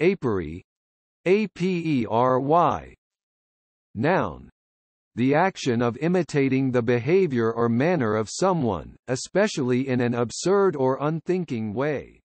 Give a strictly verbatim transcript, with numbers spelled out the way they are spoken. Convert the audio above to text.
Apery, A P E R Y. Noun. The action of imitating the behavior or manner of someone, especially in an absurd or unthinking way.